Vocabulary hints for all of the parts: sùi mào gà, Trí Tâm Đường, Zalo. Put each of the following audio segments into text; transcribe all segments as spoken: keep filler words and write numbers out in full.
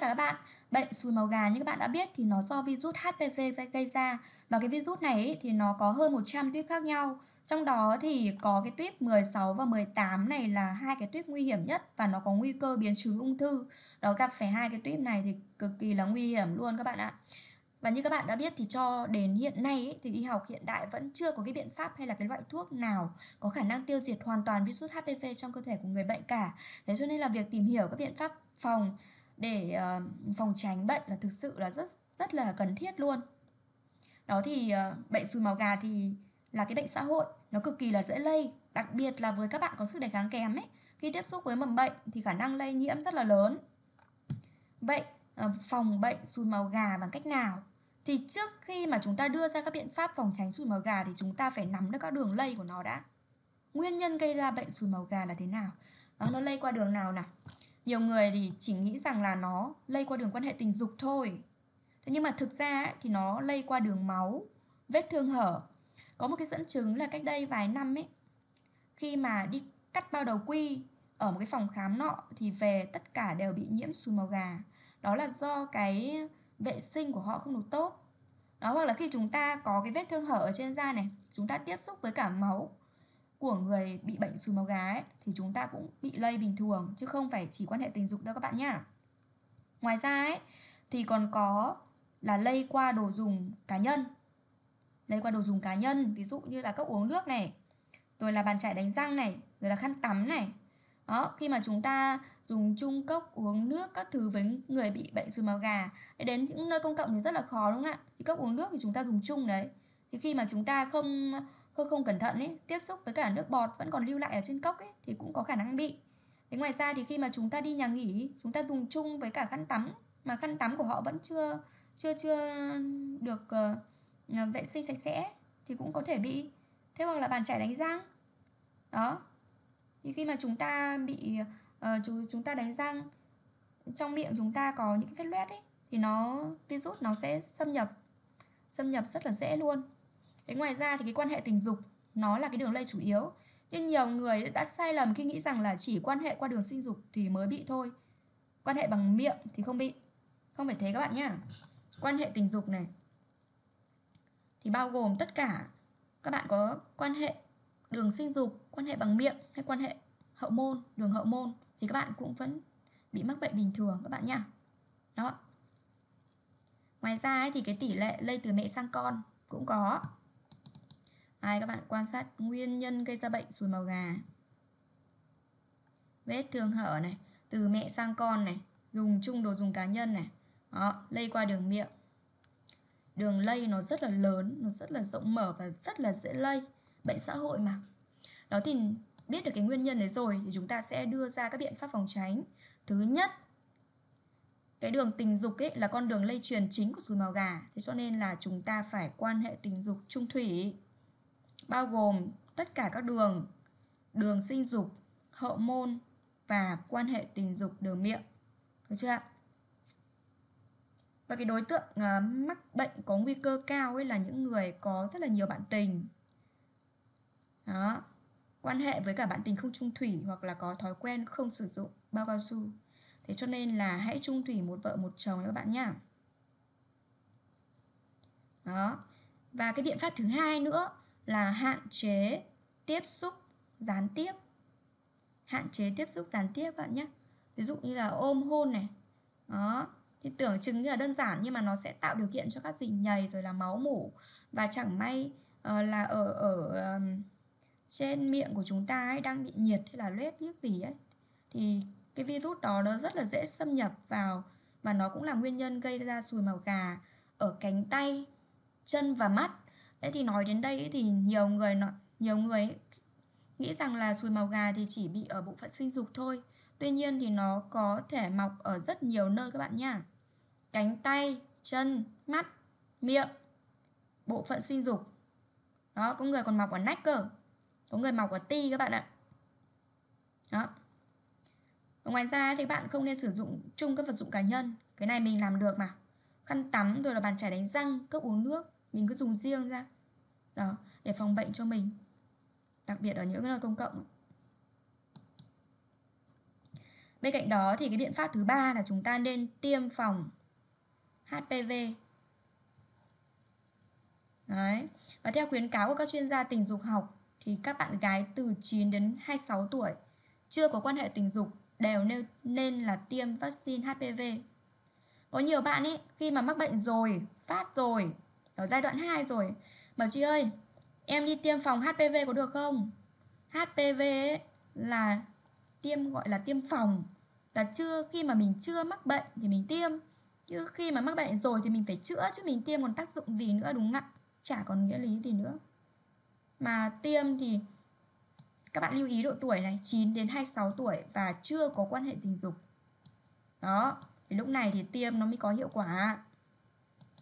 tất cả các bạn, bệnh sùi màu gà như các bạn đã biết thì nó do virus hát pê vê gây ra. Và cái virus này ấy, thì nó có hơn một trăm tuyếp khác nhau. Trong đó thì có cái tuyếp mười sáu và mười tám này là hai cái tuyếp nguy hiểm nhất và nó có nguy cơ biến chứng ung thư. Đó, gặp phải hai cái tuyếp này thì cực kỳ là nguy hiểm luôn các bạn ạ. Và như các bạn đã biết thì cho đến hiện nay ấy, thì y học hiện đại vẫn chưa có cái biện pháp hay là cái loại thuốc nào có khả năng tiêu diệt hoàn toàn virus hát pê vê trong cơ thể của người bệnh cả. Thế cho nên là việc tìm hiểu các biện pháp phòng để uh, phòng tránh bệnh là thực sự là rất rất là cần thiết luôn. Đó thì uh, bệnh sùi màu gà thì là cái bệnh xã hội, nó cực kỳ là dễ lây, đặc biệt là với các bạn có sức đề kháng kém ấy, khi tiếp xúc với mầm bệnh thì khả năng lây nhiễm rất là lớn. Vậy uh, phòng bệnh sùi màu gà bằng cách nào? Thì trước khi mà chúng ta đưa ra các biện pháp phòng tránh sùi màu gà thì chúng ta phải nắm được các đường lây của nó đã. Nguyên nhân gây ra bệnh sùi màu gà là thế nào? Đó, nó lây qua đường nào nào? Nhiều người thì chỉ nghĩ rằng là nó lây qua đường quan hệ tình dục thôi. Thế nhưng mà thực ra ấy, thì nó lây qua đường máu, vết thương hở. Có một cái dẫn chứng là cách đây vài năm ấy, khi mà đi cắt bao đầu quy ở một cái phòng khám nọ thì về tất cả đều bị nhiễm sùi màu gà. Đó là do cái vệ sinh của họ không đủ tốt. Đó, hoặc là khi chúng ta có cái vết thương hở ở trên da này, chúng ta tiếp xúc với cả máu của người bị bệnh sùi màu gà ấy, thì chúng ta cũng bị lây bình thường chứ không phải chỉ quan hệ tình dục đâu các bạn nhá. Ngoài ra ấy, thì còn có là lây qua đồ dùng cá nhân. Lây qua đồ dùng cá nhân, ví dụ như là cốc uống nước này, rồi là bàn chải đánh răng này, rồi là khăn tắm này. Đó, khi mà chúng ta dùng chung cốc uống nước các thứ với người bị bệnh sùi màu gà, đến những nơi công cộng thì rất là khó đúng không ạ? Thì cốc uống nước thì chúng ta dùng chung đấy. Thì khi mà chúng ta không không, không cẩn thận ấy, tiếp xúc với cả nước bọt vẫn còn lưu lại ở trên cốc ấy, thì cũng có khả năng bị. Thế ngoài ra thì khi mà chúng ta đi nhà nghỉ, chúng ta dùng chung với cả khăn tắm mà khăn tắm của họ vẫn chưa chưa chưa được uh, vệ sinh sạch sẽ thì cũng có thể bị. Thế hoặc là bàn chải đánh răng. Đó. Thì khi mà chúng ta bị uh, chúng, chúng ta đánh răng, trong miệng chúng ta có những cái vết loét ấy thì nó virus nó sẽ xâm nhập xâm nhập rất là dễ luôn. Thế ngoài ra thì cái quan hệ tình dục nó là cái đường lây chủ yếu. Nhưng nhiều người đã sai lầm khi nghĩ rằng là chỉ quan hệ qua đường sinh dục thì mới bị thôi. Quan hệ bằng miệng thì không bị. Không phải thế các bạn nhá. Quan hệ tình dục này thì bao gồm tất cả các bạn có quan hệ đường sinh dục, quan hệ bằng miệng hay quan hệ hậu môn, đường hậu môn thì các bạn cũng vẫn bị mắc bệnh bình thường các bạn nhá. Đó. Ngoài ra ấy, thì cái tỷ lệ lây từ mẹ sang con cũng có. Ai các bạn quan sát nguyên nhân gây ra bệnh sùi màu gà. Vết thương hở này, từ mẹ sang con này, dùng chung đồ dùng cá nhân này. Đó, lây qua đường miệng. Đường lây nó rất là lớn, nó rất là rộng mở và rất là dễ lây. Bệnh xã hội mà. Đó thì biết được cái nguyên nhân đấy rồi thì chúng ta sẽ đưa ra các biện pháp phòng tránh. Thứ nhất, cái đường tình dục ấy là con đường lây truyền chính của sùi màu gà. Thế cho nên là chúng ta phải quan hệ tình dục chung thủy, bao gồm tất cả các đường, đường sinh dục, hậu môn và quan hệ tình dục đường miệng. Được chưa ạ? Và cái đối tượng uh, mắc bệnh có nguy cơ cao ấy là những người có rất là nhiều bạn tình. Đó. Quan hệ với cả bạn tình không chung thủy hoặc là có thói quen không sử dụng bao cao su. Thế cho nên là hãy chung thủy một vợ một chồng các bạn nhá. Đó. Và cái biện pháp thứ hai nữa là hạn chế tiếp xúc gián tiếp. Hạn chế tiếp xúc gián tiếp bạn nhé. Ví dụ như là ôm hôn này. Đó. Thì tưởng chừng như là đơn giản nhưng mà nó sẽ tạo điều kiện cho các dịch nhầy rồi là máu mủ. Và chẳng may uh, là ở ở um, trên miệng của chúng ta ấy, đang bị nhiệt hay là loét liếc gì ấy. Thì cái virus đó nó rất là dễ xâm nhập vào. Và nó cũng là nguyên nhân gây ra sùi màu gà ở cánh tay, chân và mắt. Thế thì nói đến đây thì nhiều người nhiều người nghĩ rằng là sùi màu gà thì chỉ bị ở bộ phận sinh dục thôi. Tuy nhiên thì nó có thể mọc ở rất nhiều nơi các bạn nha. Cánh tay, chân, mắt, miệng, bộ phận sinh dục. Đó, có người còn mọc ở nách cơ. Có người mọc ở ti các bạn ạ. Đó. Ngoài ra thì bạn không nên sử dụng chung các vật dụng cá nhân. Cái này mình làm được mà. Khăn tắm rồi là bàn chải đánh răng, cốc uống nước. Mình cứ dùng riêng ra. Đó, để phòng bệnh cho mình. Đặc biệt ở những nơi công cộng. Bên cạnh đó thì cái biện pháp thứ ba là chúng ta nên tiêm phòng hát pê vê. Đấy. Và theo khuyến cáo của các chuyên gia tình dục học thì các bạn gái từ chín đến hai mươi sáu tuổi chưa có quan hệ tình dục đều nên, nên là tiêm vaccine hát pê vê. Có nhiều bạn ấy khi mà mắc bệnh rồi, phát rồi, ở giai đoạn hai rồi, bảo chị ơi, em đi tiêm phòng hát pê vê có được không? hát pê vê ấy là tiêm gọi là tiêm phòng, là chưa khi mà mình chưa mắc bệnh thì mình tiêm. Chứ khi mà mắc bệnh rồi thì mình phải chữa, chứ mình tiêm còn tác dụng gì nữa, đúng không ạ? Chả còn nghĩa lý gì nữa. Mà tiêm thì các bạn lưu ý độ tuổi này, chín đến hai mươi sáu tuổi và chưa có quan hệ tình dục. Đó, thì lúc này thì tiêm nó mới có hiệu quả.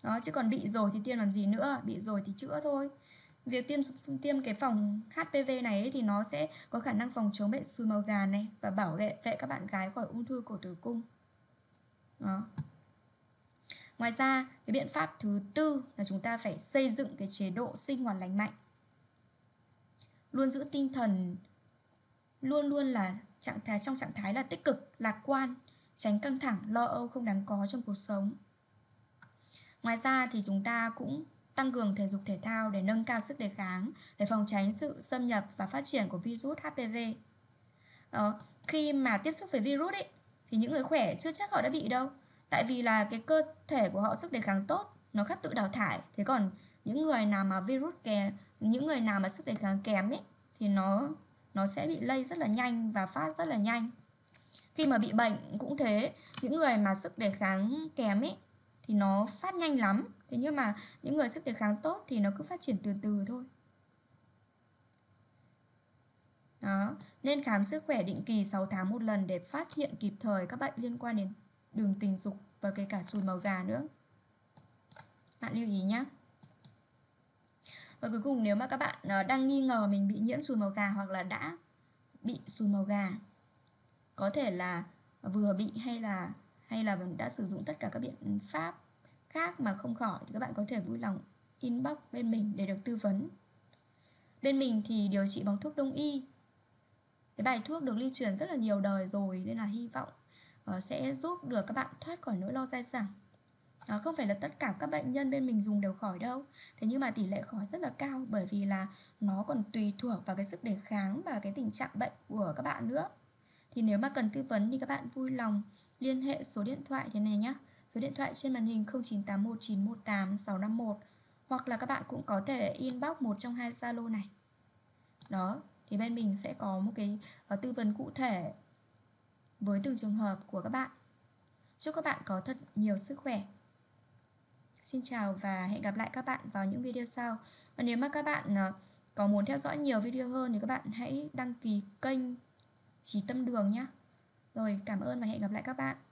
Đó, chứ còn bị rồi thì tiêm làm gì nữa, bị rồi thì chữa thôi. Việc tiêm tiêm cái phòng hát pê vê này ấy thì nó sẽ có khả năng phòng chống bệnh sùi màu gà này và bảo vệ vệ các bạn gái khỏi ung thư cổ tử cung. Đó. Ngoài ra, cái biện pháp thứ tư là chúng ta phải xây dựng cái chế độ sinh hoạt lành mạnh. Luôn giữ tinh thần, luôn luôn là trạng thái trong trạng thái là tích cực, lạc quan, tránh căng thẳng, lo âu không đáng có trong cuộc sống. Ngoài ra thì chúng ta cũng tăng cường thể dục thể thao để nâng cao sức đề kháng, để phòng tránh sự xâm nhập và phát triển của virus hát pê vê. Đó, khi mà tiếp xúc với virus ấy, thì những người khỏe chưa chắc họ đã bị đâu. Tại vì là cái cơ thể của họ sức đề kháng tốt, nó khắc tự đào thải. Thế còn những người nào mà virus kém, những người nào mà sức đề kháng kém ấy, thì nó nó sẽ bị lây rất là nhanh và phát rất là nhanh. Khi mà bị bệnh cũng thế, những người mà sức đề kháng kém ấy thì nó phát nhanh lắm. Thế nhưng mà những người sức đề kháng tốt thì nó cứ phát triển từ từ thôi. Đó, nên khám sức khỏe định kỳ sáu tháng một lần để phát hiện kịp thời các bệnh liên quan đến đường tình dục và kể cả sùi màu gà nữa. Bạn lưu ý nhé. Và cuối cùng, nếu mà các bạn đang nghi ngờ mình bị nhiễm sùi màu gà hoặc là đã bị sùi màu gà, có thể là vừa bị hay là hay là đã sử dụng tất cả các biện pháp khác mà không khỏi, thì các bạn có thể vui lòng inbox bên mình để được tư vấn. Bên mình thì điều trị bằng thuốc đông y. Cái bài thuốc được lưu truyền rất là nhiều đời rồi, nên là hy vọng sẽ giúp được các bạn thoát khỏi nỗi lo dai dẳng. Đó, không phải là tất cả các bệnh nhân bên mình dùng đều khỏi đâu. Thế nhưng mà tỷ lệ khỏi rất là cao, bởi vì là nó còn tùy thuộc vào cái sức đề kháng và cái tình trạng bệnh của các bạn nữa. Thì nếu mà cần tư vấn thì các bạn vui lòng liên hệ số điện thoại thế này nhé. Số điện thoại trên màn hình không chín tám một chín một tám sáu năm một. Hoặc là các bạn cũng có thể inbox một trong hai Zalo này. Đó, thì bên mình sẽ có một cái tư vấn cụ thể với từng trường hợp của các bạn. Chúc các bạn có thật nhiều sức khỏe. Xin chào và hẹn gặp lại các bạn vào những video sau. Và nếu mà các bạn có muốn theo dõi nhiều video hơn thì các bạn hãy đăng ký kênh Trí Tâm Đường nhé. Rồi, cảm ơn và hẹn gặp lại các bạn.